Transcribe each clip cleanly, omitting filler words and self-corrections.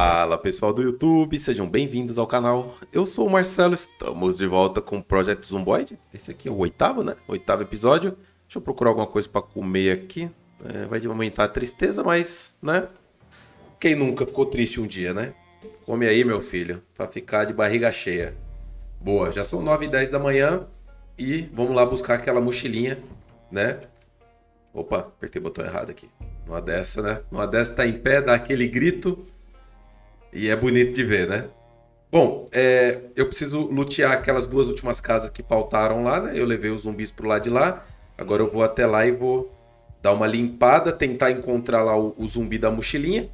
Fala pessoal do YouTube, sejam bem-vindos ao canal. Eu sou o Marcelo, estamos de volta com o Project Zomboid. Esse aqui é o oitavo, né? Oitavo episódio. Deixa eu procurar alguma coisa para comer aqui. Vai aumentar a tristeza, mas, né? Quem nunca ficou triste um dia, né? Come aí, meu filho, para ficar de barriga cheia. Boa, já são 9h10 da manhã e vamos lá buscar aquela mochilinha, né? Opa, apertei o botão errado aqui. Numa dessa, né? Numa dessa tá em pé, dá aquele grito. E é bonito de ver, né? Bom, eu preciso lutear aquelas duas últimas casas que faltaram lá, né? Eu levei os zumbis pro lado de lá. Agora eu vou até lá e vou dar uma limpada, tentar encontrar lá o zumbi da mochilinha.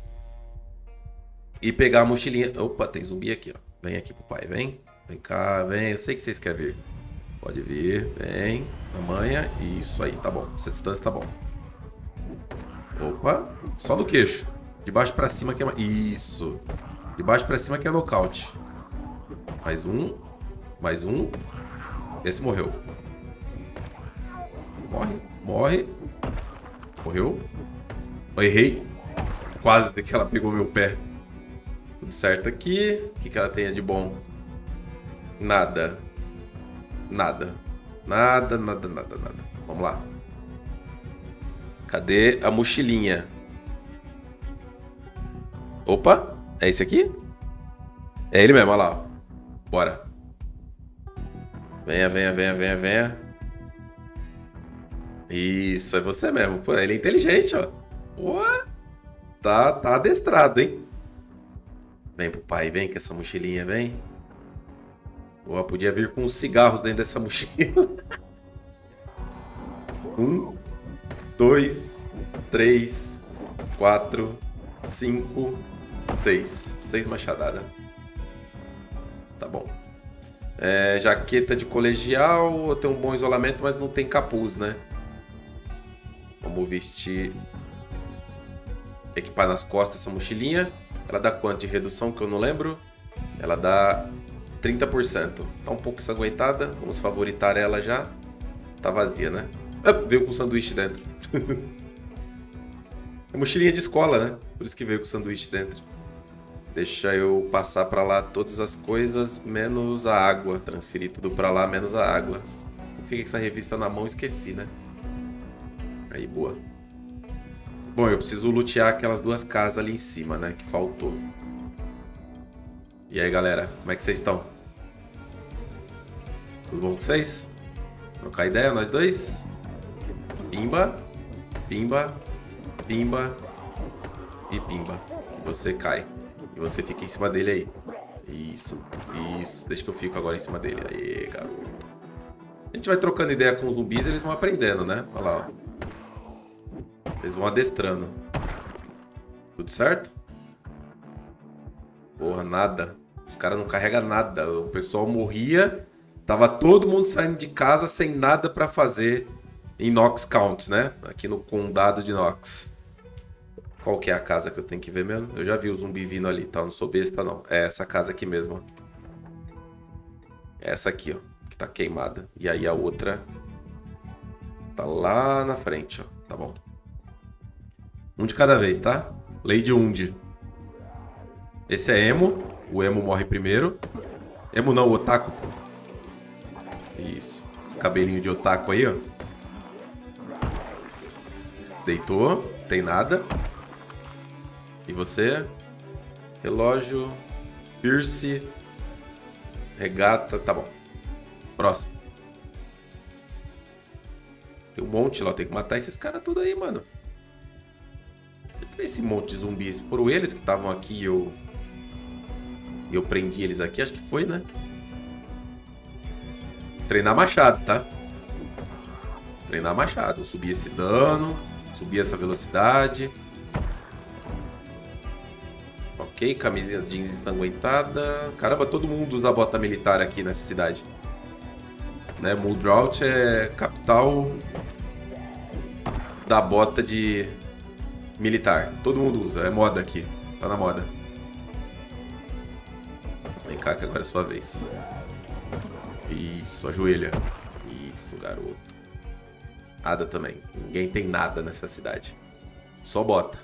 E pegar a mochilinha... Opa, tem zumbi aqui, ó. Vem aqui, papai, vem. Vem cá, vem. Eu sei que vocês querem vir. Pode vir, vem. Amanhã. Isso aí, tá bom. Essa distância tá bom. Opa, só no queixo. De baixo pra cima que é... Isso. De baixo pra cima que é nocaute. Mais um. Mais um. Esse morreu. Morre. Morre. Morreu. Eu errei. Quase que ela pegou meu pé. Tudo certo aqui. O que que ela tem de bom? Nada. Nada. Nada, nada, nada, nada. Vamos lá. Cadê a mochilinha? Opa, é esse aqui? É ele mesmo, olha lá. Bora. Venha, venha, venha, venha, venha. Isso, é você mesmo. Pô, ele é inteligente, ó. Ué, tá adestrado, hein? Vem pro pai, vem com essa mochilinha, vem. Pô, podia vir com uns cigarros dentro dessa mochila. 1, 2, 3, 4, 5, 6. 6 machadadas. Tá bom. Jaqueta de colegial. Eu tenho um bom isolamento, mas não tem capuz, né? Vamos vestir. Equipar nas costas essa mochilinha. Ela dá quanto de redução que eu não lembro? Ela dá 30%. Tá um pouco ensanguentada. Vamos favoritar ela já. Tá vazia, né? Veio com sanduíche dentro. É mochilinha de escola, né? Por isso que veio com sanduíche dentro. Deixa eu passar pra lá todas as coisas, menos a água. Transferir tudo pra lá, menos a água. Fiquei com essa revista na mão e esqueci, né? Aí, boa. Bom, eu preciso lutear aquelas duas casas ali em cima, né? Que faltou. E aí, galera? Como é que vocês estão? Tudo bom com vocês? Trocar ideia, nós dois? Pimba. Pimba. Pimba e pimba. Você cai. E você fica em cima dele aí. Isso, isso. Deixa que eu fico agora em cima dele. Aê, garoto. A gente vai trocando ideia com os zumbis e eles vão aprendendo, né? Olha lá, ó. Eles vão adestrando. Tudo certo? Porra, nada. Os caras não carregam nada. O pessoal morria. Tava todo mundo saindo de casa sem nada pra fazer em Knox County, né? Aqui no condado de Knox. Qual que é a casa que eu tenho que ver mesmo? Eu já vi o zumbi vindo ali, tá? Eu não sou besta, não. É essa casa aqui mesmo, ó. É essa aqui, ó. Que tá queimada. E aí a outra tá lá na frente, ó. Tá bom. Um de cada vez, tá? Lei de Undi. Esse é emo. O emo morre primeiro. Emo não, o otaku. Isso. Esse cabelinho de otaku aí, ó. Deitou. Tem nada. E você? Relógio, piercing, regata, tá bom. Próximo. Tem um monte lá, tem que matar esses caras tudo aí, mano. Esse monte de zumbis, foram eles que estavam aqui e eu prendi eles aqui, acho que foi, né? Treinar machado, tá? Treinar machado, eu subi esse dano, subir essa velocidade. Ok, camisinha jeans ensanguentada. Caramba, todo mundo usa bota militar aqui nessa cidade, né? Muldraugh é capital da bota de militar. Todo mundo usa, é moda aqui, tá na moda. Vem cá que agora é a sua vez. Isso, ajoelha. Isso, garoto. Nada também. Ninguém tem nada nessa cidade. Só bota.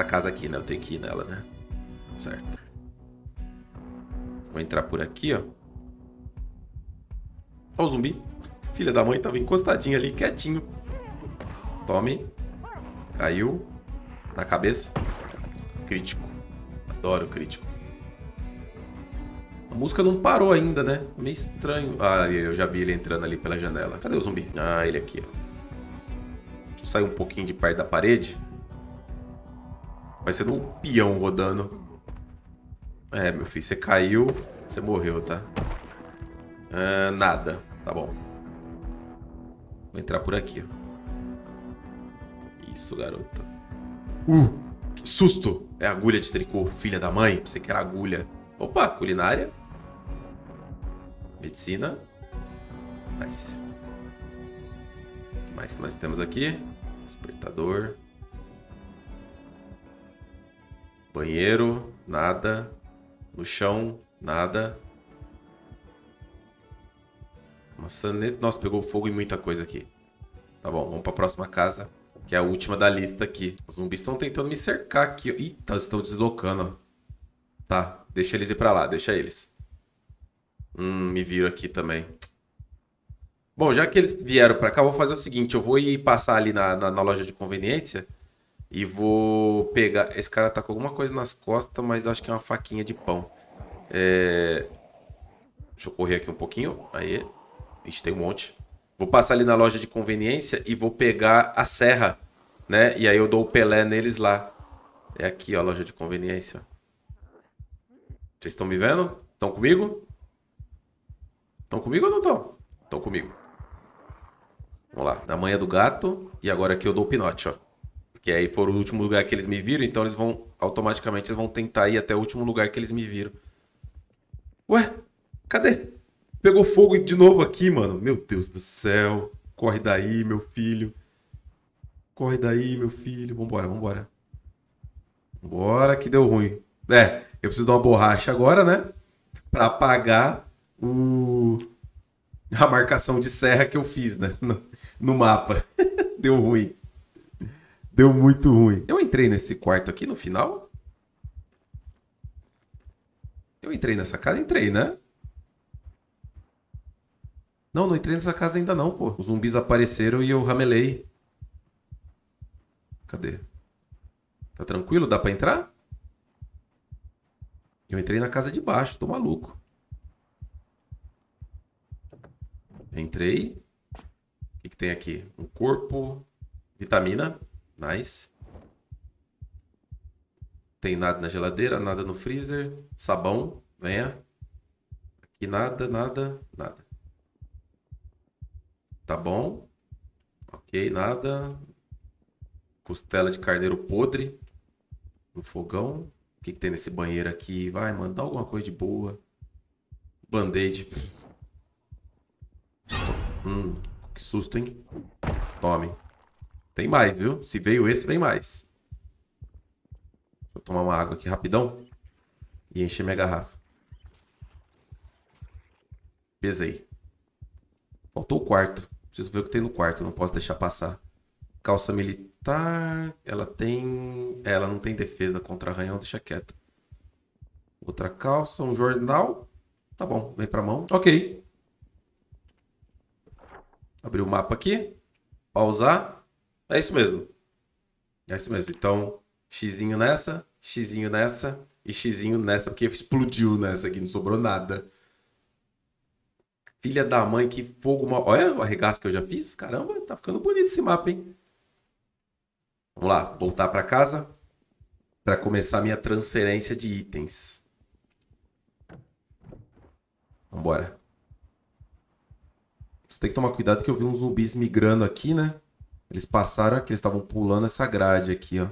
essa casa aqui, né? Eu tenho que ir nela, né? Certo. Vou entrar por aqui, ó. Ó o zumbi. Filha da mãe, tava encostadinho ali, quietinho. Tome. Caiu. Na cabeça. Crítico. Adoro crítico. A música não parou ainda, né? Meio estranho. Ah, eu já vi ele entrando ali pela janela. Cadê o zumbi? Ah, ele aqui, ó. Deixa eu sair um pouquinho de perto da parede. Vai ser um peão rodando. É, meu filho, você caiu, você morreu, tá? Ah, nada. Tá bom. Vou entrar por aqui, ó. Isso, garota. Que susto! É agulha de tricô, filha da mãe. Você quer agulha. Opa, culinária. Medicina. Nice. O que mais nós temos aqui? Despertador. Banheiro. Nada. No chão. Nada. Maçaneta. Nossa, pegou fogo em muita coisa aqui. Tá bom, vamos pra próxima casa, que é a última da lista aqui. Os zumbis estão tentando me cercar aqui. Eita, eles estão deslocando. Tá, deixa eles ir pra lá, deixa eles. Me viro aqui também. Bom, já que eles vieram pra cá, eu vou fazer o seguinte. Eu vou ir passar ali na loja de conveniência e vou pegar... Esse cara tá com alguma coisa nas costas, mas acho que é uma faquinha de pão. Deixa eu correr aqui um pouquinho. Aí... Ixi, tem um monte. Vou passar ali na loja de conveniência e vou pegar a serra, né? E aí eu dou o Pelé neles lá. É aqui, ó, a loja de conveniência. Vocês estão me vendo? Estão comigo? Estão comigo ou não estão? Estão comigo. Vamos lá. Na manha do gato. E agora aqui eu dou o pinote, ó. Porque aí foi o último lugar que eles me viram. Então eles vão... Automaticamente eles vão tentar ir até o último lugar que eles me viram. Ué? Cadê? Pegou fogo de novo aqui, mano. Meu Deus do céu. Corre daí, meu filho. Corre daí, meu filho. Vambora, vambora. Vambora que deu ruim. É, eu preciso dar uma borracha agora, né? Pra apagar a marcação de serra que eu fiz, né? No mapa. Deu ruim. Deu muito ruim. Eu entrei nesse quarto aqui no final? Eu entrei nessa casa? Entrei, né? Não, não entrei nessa casa ainda não, pô. Os zumbis apareceram e eu ramelei. Cadê? Tá tranquilo? Dá pra entrar? Eu entrei na casa de baixo, tô maluco. Entrei. O que que tem aqui? Um corpo. Vitamina. Nice. Tem nada na geladeira, nada no freezer. Sabão. Venha. Aqui nada, nada, nada. Tá bom. Ok, nada. Costela de carneiro podre. No fogão. O que que tem nesse banheiro aqui? Vai, mano, dá alguma coisa de boa. Band-aid. Que susto, hein? Tome. Tem mais, viu? Se veio esse, vem mais. Vou tomar uma água aqui rapidão. E encher minha garrafa. Pesei. Faltou o quarto. Preciso ver o que tem no quarto, não posso deixar passar. Calça militar, ela tem... Ela não tem defesa contra arranhão, deixa quieto. Outra calça, um jornal. Tá bom, vem pra mão. Ok. Abrir o mapa aqui. Pausar. É isso mesmo. É isso mesmo. Então, xizinho nessa, xizinho nessa e xizinho nessa, porque explodiu nessa aqui, não sobrou nada. Filha da mãe, que fogo mal. Olha o arregaço que eu já fiz. Caramba, tá ficando bonito esse mapa, hein? Vamos lá, voltar pra casa. Pra começar minha transferência de itens. Vambora. Você tem que tomar cuidado que eu vi uns zumbis migrando aqui, né? Eles passaram aqui, eles estavam pulando essa grade aqui, ó.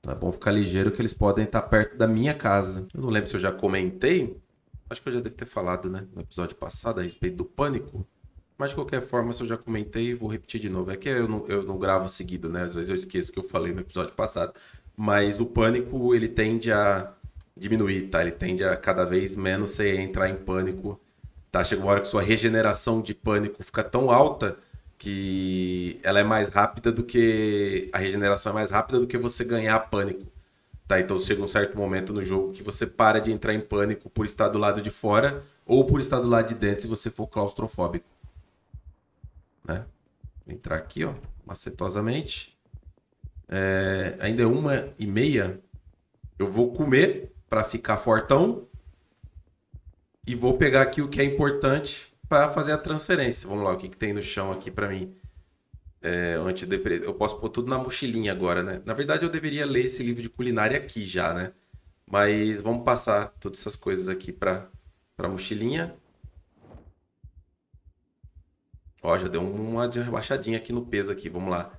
Tá bom ficar ligeiro que eles podem estar perto da minha casa. Eu não lembro se eu já comentei... Acho que eu já devo ter falado, né? No episódio passado a respeito do pânico. Mas de qualquer forma, se eu já comentei, vou repetir de novo. É que eu não gravo seguido, né? Às vezes eu esqueço o que eu falei no episódio passado. Mas o pânico, ele tende a diminuir, tá? Ele tende a cada vez menos você entrar em pânico, tá? Chega uma hora que sua regeneração de pânico fica tão alta que ela é mais rápida do que... A regeneração é mais rápida do que você ganhar pânico, tá? Então chega um certo momento no jogo que você para de entrar em pânico por estar do lado de fora ou por estar do lado de dentro se você for claustrofóbico, né? Vou entrar aqui, ó, macetosamente. Ainda é 1h30. Eu vou comer para ficar fortão e vou pegar aqui o que é importante para fazer a transferência. Vamos lá, o que que tem no chão aqui para mim? Eu posso pôr tudo na mochilinha agora, né? Na verdade, eu deveria ler esse livro de culinária aqui já, né? Mas vamos passar todas essas coisas aqui para mochilinha. Ó, já deu uma rebaixadinha aqui no peso aqui. Vamos lá.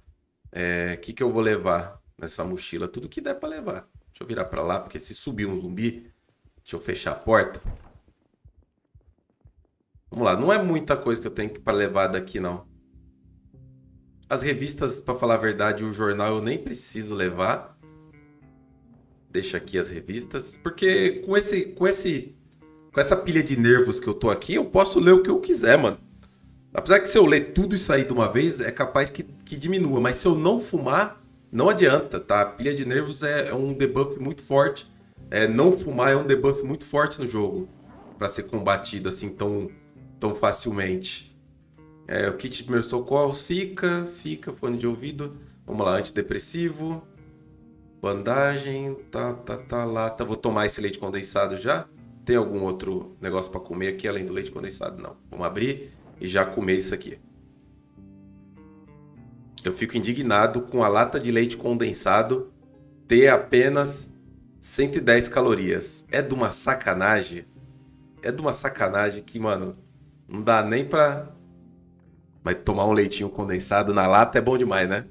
O que que eu vou levar nessa mochila? Tudo que der para levar. Deixa eu virar para lá, porque se subir um zumbi... Deixa eu fechar a porta. Vamos lá. Não é muita coisa que eu tenho para levar daqui, não. As revistas, para falar a verdade, o jornal eu nem preciso levar. Deixa aqui as revistas. Porque com essa pilha de nervos que eu tô aqui, eu posso ler o que eu quiser, mano. Apesar que se eu ler tudo isso aí de uma vez, é capaz que diminua. Mas se eu não fumar... Não adianta, tá? A pilha de nervos é um debuff muito forte. Não fumar é um debuff muito forte no jogo para ser combatido assim tão facilmente. O kit de primeiros socorros fica, fone de ouvido. Vamos lá, antidepressivo, bandagem, tá, lata. Vou tomar esse leite condensado já. Tem algum outro negócio para comer aqui além do leite condensado? Não. Vamos abrir e já comer isso aqui. Eu fico indignado com a lata de leite condensado ter apenas 110 calorias. É de uma sacanagem. É de uma sacanagem que, mano, não dá nem pra... Mas tomar um leitinho condensado na lata é bom demais, né?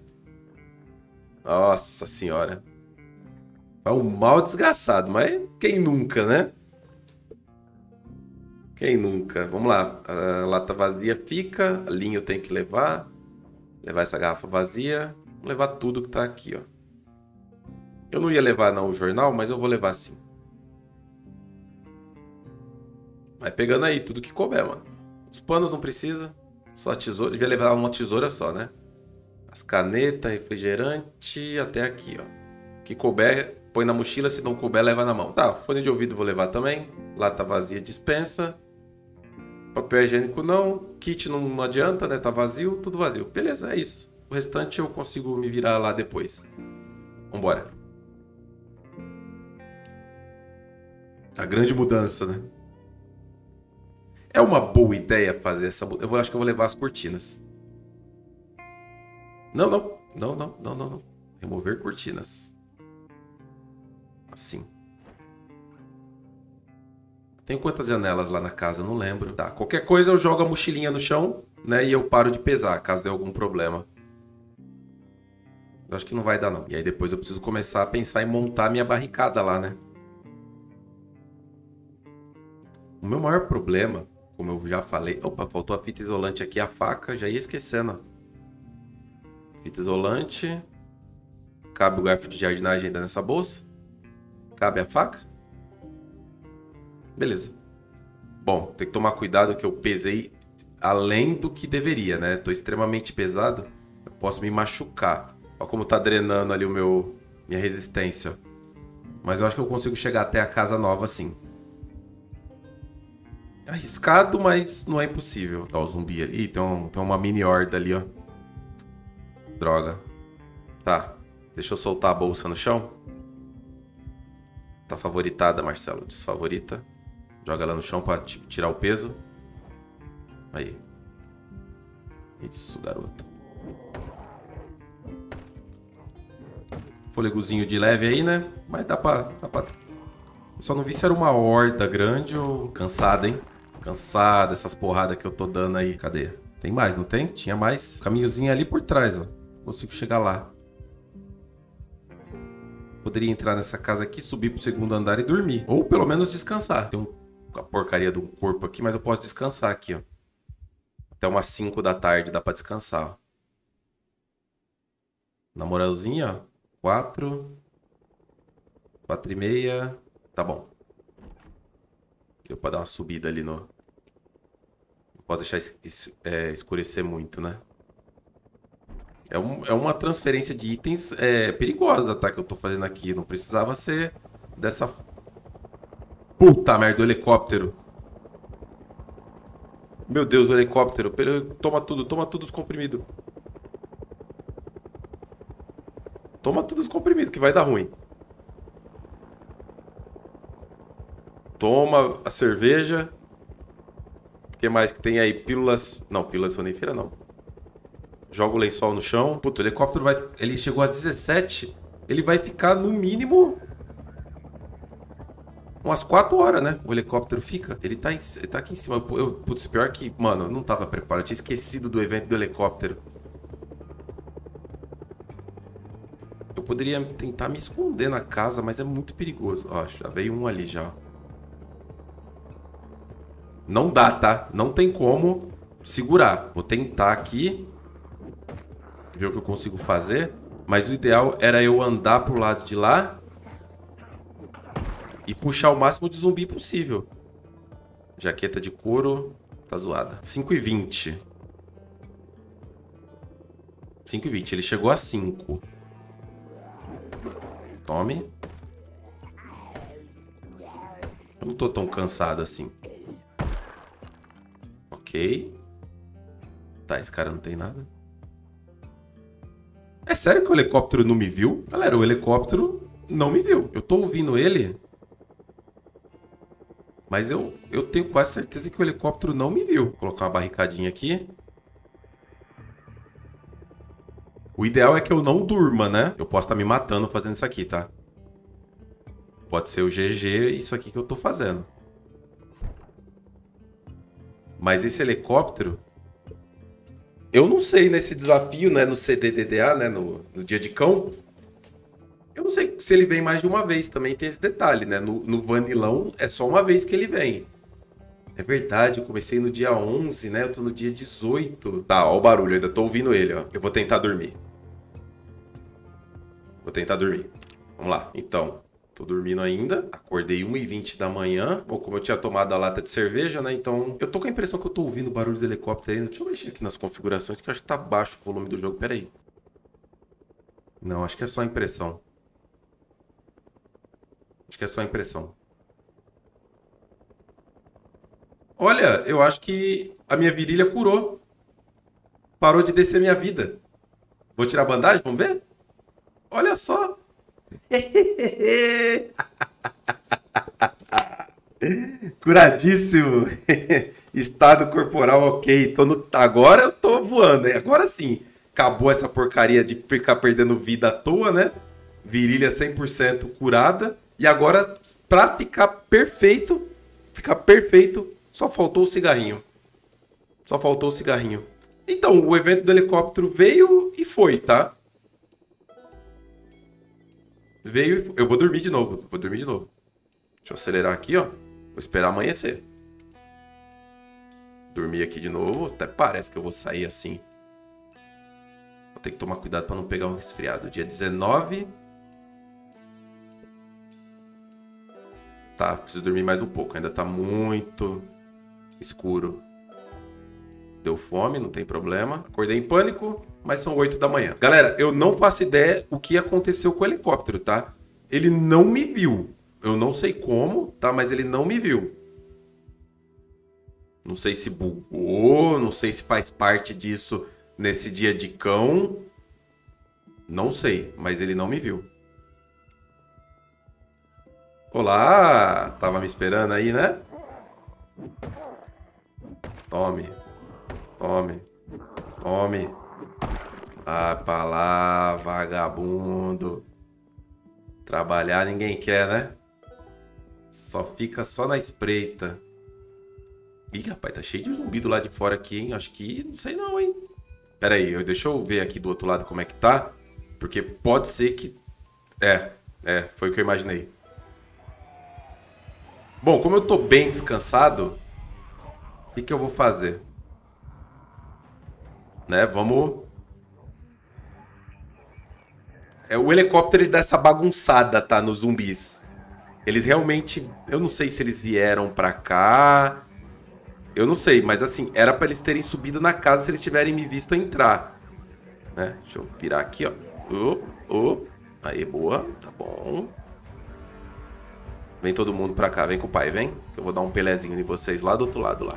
Nossa senhora. É um mal desgraçado, mas quem nunca, né? Quem nunca? Vamos lá. A lata vazia fica. A linha eu tenho que levar. Levar essa garrafa vazia. Vou levar tudo que tá aqui, ó. Eu não ia levar não o jornal, mas eu vou levar sim. Vai pegando aí tudo que couber, mano. Os panos não precisa. Só a tesoura. Devia levar uma tesoura só, né? As canetas, refrigerante, até aqui, ó. Que couber, põe na mochila. Se não couber, leva na mão. Tá, fone de ouvido vou levar também. Lata vazia, dispensa. Papel higiênico não, kit não adianta, né? Tá vazio, tudo vazio. Beleza, é isso. O restante eu consigo me virar lá depois. Vambora. A grande mudança, né? É uma boa ideia fazer essa mudança. Acho que eu vou levar as cortinas. Não. Remover cortinas. Assim. Tem quantas janelas lá na casa? Não lembro. Tá, qualquer coisa eu jogo a mochilinha no chão, né? E eu paro de pesar, caso dê algum problema. Eu acho que não vai dar, não. E aí depois eu preciso começar a pensar em montar minha barricada lá, né? O meu maior problema, como eu já falei... Opa, faltou a fita isolante aqui, a faca. Já ia esquecendo, ó. Fita isolante. Cabe o garfo de jardinagem ainda nessa bolsa. Cabe a faca. Beleza. Bom, tem que tomar cuidado que eu pesei além do que deveria, né? Tô extremamente pesado. Eu posso me machucar. Olha como tá drenando ali minha resistência. Mas eu acho que eu consigo chegar até a casa nova, sim. Arriscado, mas não é impossível. Ó, o zumbi ali. Ih, tem uma mini horda ali, ó. Droga. Tá. Deixa eu soltar a bolsa no chão. Tá favoritada, Marcelo. Desfavorita. Joga ela no chão pra tirar o peso. Aí. Isso, garoto. Fôlegozinho de leve aí, né? Mas dá pra... Eu só não vi se era uma horda grande ou... Cansada, hein? Cansada essas porradas que eu tô dando aí. Cadê? Tem mais, não tem? Tinha mais. Caminhozinho ali por trás, ó. Consigo chegar lá. Poderia entrar nessa casa aqui, subir pro segundo andar e dormir. Ou pelo menos descansar. Tem uma porcaria de um corpo aqui, mas eu posso descansar aqui, ó. Até umas 5 da tarde dá pra descansar, ó. Na moralzinha, ó. 4, 4:30. Tá bom. Deu pra dar uma subida ali no... Não posso deixar escurecer muito, né? É uma transferência de itens perigosa, tá? Que eu tô fazendo aqui. Não precisava ser dessa... Puta merda, o helicóptero. Meu Deus, o helicóptero. Toma tudo os comprimidos. Toma tudo os comprimidos, que vai dar ruim. Toma a cerveja. O que mais que tem aí? Pílulas... Não, pílulas soníferas não. Joga o lençol no chão. Puta, o helicóptero vai... Ele chegou às 17. Ele vai ficar no mínimo... umas 4 horas, né? O helicóptero fica. Ele tá aqui em cima. Putz, pior que... Mano, eu não tava preparado. Eu tinha esquecido do evento do helicóptero. Eu poderia tentar me esconder na casa, mas é muito perigoso. Ó, já veio um ali já. Não dá, tá? Não tem como segurar. Vou tentar aqui. Ver o que eu consigo fazer. Mas o ideal era eu andar pro lado de lá. E puxar o máximo de zumbi possível. Jaqueta de couro. Tá zoada. 5h20. 5h20. Ele chegou a 5. Tome. Eu não tô tão cansado assim. Ok. Tá, esse cara não tem nada. É sério que o helicóptero não me viu? Galera, o helicóptero não me viu. Eu tô ouvindo ele... Mas eu tenho quase certeza que o helicóptero não me viu. Vou colocar uma barricadinha aqui. O ideal é que eu não durma, né? Eu posso estar me matando fazendo isso aqui, tá? Pode ser o GG, isso aqui que eu tô fazendo. Mas esse helicóptero... Eu não sei, nesse desafio, né? No CDDDA, né? No dia de cão... Eu não sei se ele vem mais de uma vez, também tem esse detalhe, né? No Vanilão é só uma vez que ele vem. É verdade, eu comecei no dia 11, né? Eu tô no dia 18. Tá, ó o barulho, eu ainda tô ouvindo ele, ó. Eu vou tentar dormir. Vou tentar dormir. Vamos lá. Então, tô dormindo ainda. Acordei 1h20 da manhã. Bom, como eu tinha tomado a lata de cerveja, né? Então, eu tô com a impressão que eu tô ouvindo o barulho do helicóptero ainda. Deixa eu mexer aqui nas configurações, que eu acho que tá baixo o volume do jogo. Pera aí. Não, acho que é só a impressão. Acho que é só a impressão. Olha, eu acho que a minha virilha curou. Parou de descer minha vida. Vou tirar a bandagem, vamos ver? Olha só. Curadíssimo. Estado corporal ok. Agora eu tô voando, hein? Agora sim. Acabou essa porcaria de ficar perdendo vida à toa, né? Virilha 100% curada. E agora, pra ficar perfeito, só faltou o cigarrinho. Só faltou o cigarrinho. Então, o evento do helicóptero veio e foi, tá? Veio e foi. Eu vou dormir de novo, vou dormir de novo. Deixa eu acelerar aqui, ó. Vou esperar amanhecer. Dormir aqui de novo. Até parece que eu vou sair assim. Vou ter que tomar cuidado pra não pegar um resfriado. Dia 19... Tá, preciso dormir mais um pouco. Ainda tá muito escuro. Deu fome, não tem problema. Acordei em pânico, mas são 8 da manhã. Galera, eu não faço ideia o que aconteceu com o helicóptero, tá? Ele não me viu. Eu não sei como, tá? Mas ele não me viu. Não sei se bugou, não sei se faz parte disso nesse dia de cão. Não sei, mas ele não me viu. Olá! Tava me esperando aí, né? Tome. Tome. Tome. Vai pra lá, vagabundo. Trabalhar ninguém quer, né? Só fica só na espreita. Ih, rapaz, tá cheio de zumbi do lado de fora aqui, hein? Acho que... não sei não, hein? Pera aí, deixa eu ver aqui do outro lado como é que tá. Porque pode ser que... foi o que eu imaginei. Bom, como eu tô bem descansado, o que eu vou fazer? Né, vamos... O helicóptero, ele dá essa bagunçada, tá, nos zumbis. Eles realmente... Eu não sei se eles vieram pra cá... Eu não sei, mas assim, era pra eles terem subido na casa se eles tiverem me visto entrar. né? Deixa eu virar aqui, ó. Aí, boa. Tá bom. Vem todo mundo pra cá. Vem com o pai, vem. Que eu vou dar um pelezinho em vocês lá do outro lado, lá.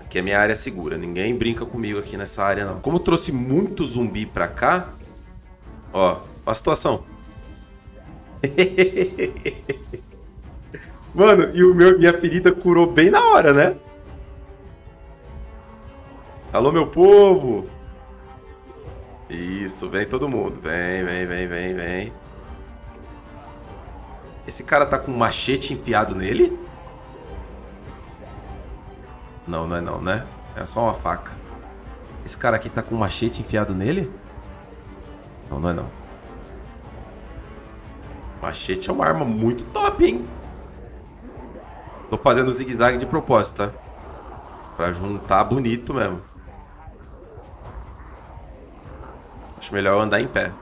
Aqui é minha área segura. Ninguém brinca comigo aqui nessa área, não. Como eu trouxe muito zumbi pra cá... Ó, a situação. Mano, e minha ferida curou bem na hora, né? Alô, meu povo! Isso, vem todo mundo. Vem, vem, vem, vem, vem. Esse cara tá com um machete enfiado nele? Não, não é não, né? É só uma faca. Esse cara aqui tá com um machete enfiado nele? Não, não é não. Machete é uma arma muito top, hein? Tô fazendo zigue-zague de propósito, tá? Pra juntar bonito mesmo. Acho melhor eu andar em pé.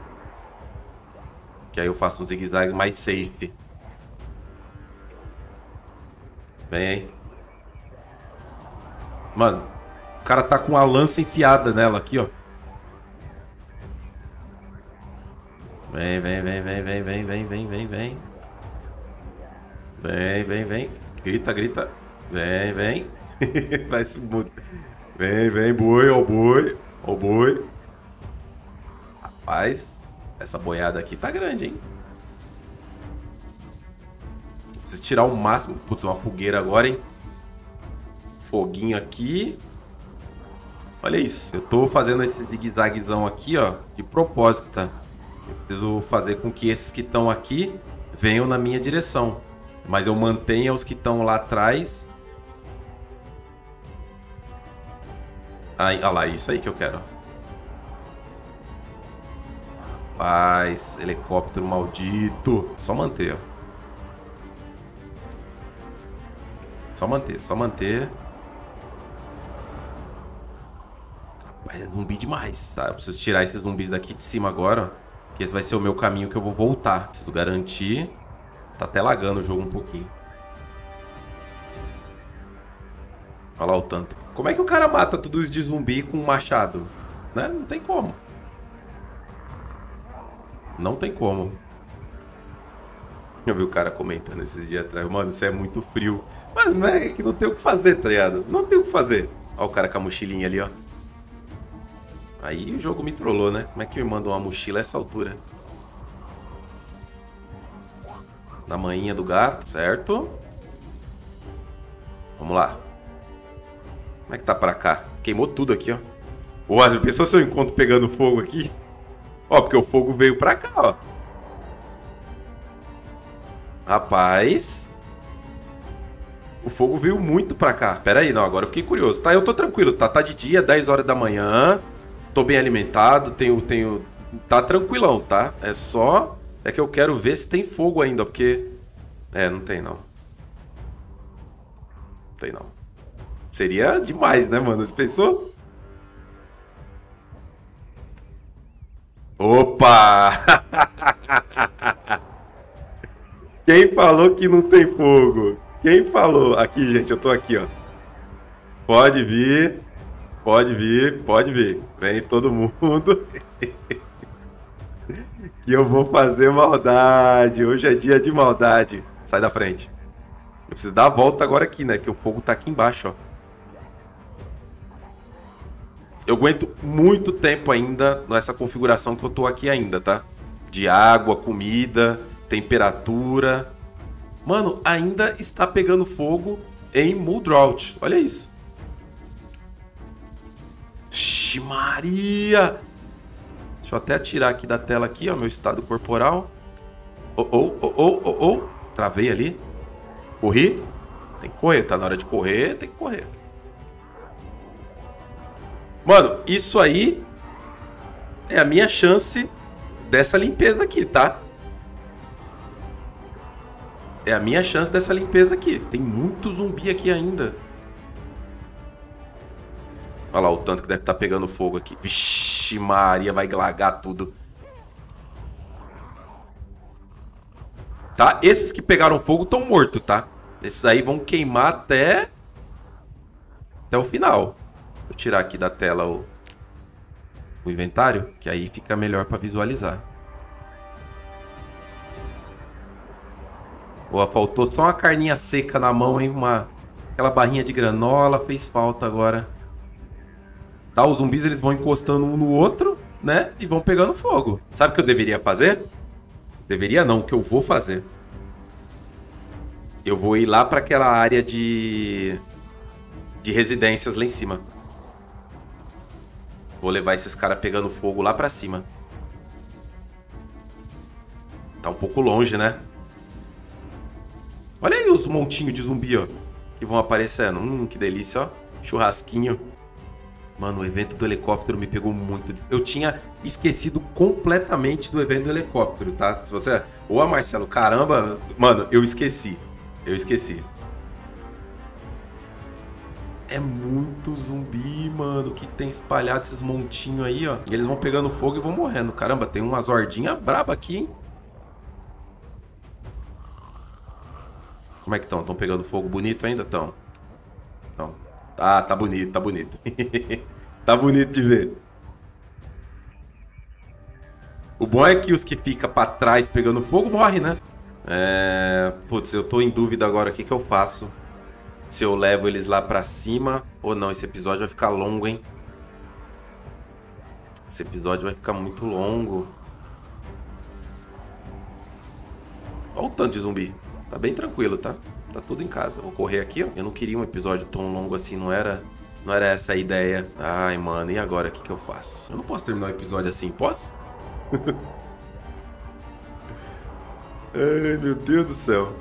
Que aí eu faço um zigue-zague mais safe. Vem aí. Mano, o cara tá com a lança enfiada nela aqui, ó. Vem, vem, vem, vem, vem, vem, vem, vem, vem, vem. Vem, vem, vem. Grita, grita. Vem, vem. Vai se mudar. Vem, vem, boi, ó boi. Ó boi. Rapaz, essa boiada aqui tá grande, hein? Preciso tirar o máximo. Putz, uma fogueira agora, hein? Foguinho aqui. Olha isso. Eu tô fazendo esse zigue-zaguezão aqui, ó. De propósito, tá? Eu preciso fazer com que esses que estão aqui venham na minha direção. Mas eu mantenha os que estão lá atrás. Aí, olha lá, isso aí que eu quero. Rapaz, helicóptero maldito. Só manter, ó. Só manter, só manter. Rapaz, é zumbi demais. Eu preciso tirar esses zumbis daqui de cima agora, ó. Que esse vai ser o meu caminho que eu vou voltar. Preciso garantir... Tá até lagando o jogo um pouquinho. Olha lá o tanto. Como é que o cara mata tudo isso de zumbi com um machado? Né? Não tem como. Não tem como. Eu vi o cara comentando esses dias atrás. Mano, isso é muito frio. Mas não é que não tem o que fazer, tá ligado? Não tem o que fazer. Olha o cara com a mochilinha ali, ó. Aí o jogo me trollou, né? Como é que me mandou uma mochila a essa altura? Na manhinha do gato, certo? Vamos lá. Como é que tá pra cá? Queimou tudo aqui, ó. Ué, pensou se eu encontro pegando fogo aqui? Ó, porque o fogo veio pra cá, ó. Rapaz. O fogo veio muito pra cá. Pera aí, não, agora eu fiquei curioso. Tá, eu tô tranquilo, tá? Tá de dia, 10 horas da manhã. Tô bem alimentado, tenho... Tá tranquilão, tá? É só... É que eu quero ver se tem fogo ainda, porque... É, não tem não. Não tem não. Seria demais, né, mano? Você pensou? Opa! Quem falou que não tem fogo? Quem falou? Aqui, gente, eu tô aqui, ó. Pode vir. Pode vir, pode vir. Vem todo mundo. Que eu vou fazer maldade. Hoje é dia de maldade. Sai da frente. Eu preciso dar a volta agora aqui, né? Que o fogo tá aqui embaixo, ó. Eu aguento muito tempo ainda nessa configuração que eu tô aqui ainda, tá? De água, comida, temperatura. Mano, ainda está pegando fogo em Muldraugh. Olha isso. Vixe Maria! Deixa eu até tirar aqui da tela aqui, ó, meu estado corporal. Travei ali. Corri. Tem que correr, tá na hora de correr, tem que correr. Mano, isso aí é a minha chance dessa limpeza aqui, tá? É a minha chance dessa limpeza aqui. Tem muito zumbi aqui ainda. Olha lá o tanto que deve estar pegando fogo aqui. Vixe Maria, vai lagar tudo. Tá? Esses que pegaram fogo estão mortos, tá? Esses aí vão queimar até o final. Vou tirar aqui da tela o o inventário, que aí fica melhor para visualizar. Boa, faltou só uma carninha seca na mão, hein? Aquela barrinha de granola fez falta agora. Tá, os zumbis eles vão encostando um no outro, né? E vão pegando fogo. Sabe o que eu deveria fazer? Deveria não, o que eu vou fazer. Eu vou ir lá para aquela área de residências lá em cima. Vou levar esses caras pegando fogo lá para cima. Tá um pouco longe, né? Olha aí os montinhos de zumbi, ó, que vão aparecendo. Que delícia, ó. Churrasquinho. Mano, o evento do helicóptero me pegou muito. Eu tinha esquecido completamente do evento do helicóptero, tá? Se você... Ô, Marcelo, caramba. Mano, eu esqueci. Eu esqueci. É muito zumbi, mano, que tem espalhado esses montinhos aí, ó. E eles vão pegando fogo e vão morrendo. Caramba, tem umas hordinhas braba aqui, hein? Como é que estão? Estão pegando fogo bonito ainda? Estão. Ah, tá bonito, tá bonito. Tá bonito de ver. O bom é que os que ficam pra trás pegando fogo morrem, né? Putz, eu tô em dúvida agora o que que eu faço. Se eu levo eles lá pra cima ou não. Esse episódio vai ficar longo, hein? Esse episódio vai ficar muito longo. Olha o tanto de zumbi. Tá bem tranquilo, tá? Tá tudo em casa. Vou correr aqui, ó. Eu não queria um episódio tão longo assim, não era essa a ideia. Ai, mano, e agora? O que que eu faço? Eu não posso terminar o episódio assim, posso? Ai, meu Deus do céu.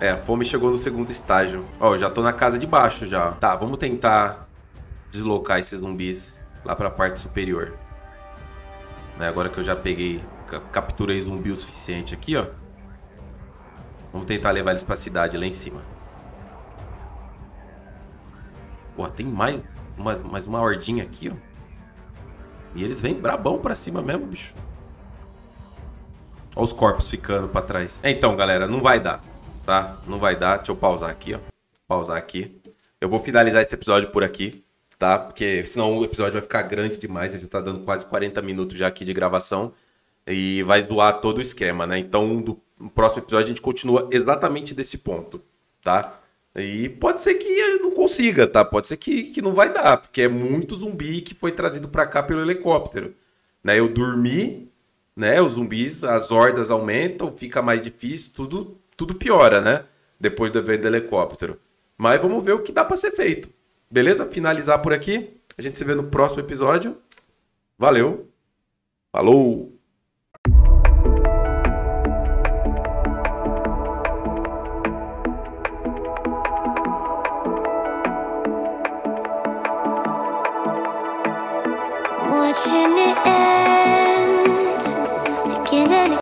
É, a fome chegou no segundo estágio. Ó, eu já tô na casa de baixo já. Tá, vamos tentar deslocar esses zumbis lá pra parte superior. Né, agora que eu já peguei, capturei zumbi o suficiente aqui, ó. Vamos tentar levar eles pra cidade lá em cima. Pô, tem mais uma hordinha aqui, ó. E eles vêm brabão pra cima mesmo, bicho. Olha os corpos ficando pra trás. Então, galera, não vai dar, tá? Não vai dar. Deixa eu pausar aqui, ó. Pausar aqui. Eu vou finalizar esse episódio por aqui, tá? Porque senão o episódio vai ficar grande demais. A gente tá dando quase 40 minutos já aqui de gravação. E vai zoar todo o esquema, né? Então, no próximo episódio a gente continua exatamente desse ponto, tá? E pode ser que eu não consiga, tá? Pode ser que não vai dar, porque é muito zumbi que foi trazido pra cá pelo helicóptero. Né? Eu dormi, né? Os zumbis, as hordas aumentam, fica mais difícil, tudo piora, né? Depois do evento do helicóptero. Mas vamos ver o que dá pra ser feito. Beleza? Finalizar por aqui. A gente se vê no próximo episódio. Valeu. Falou! Watching it end.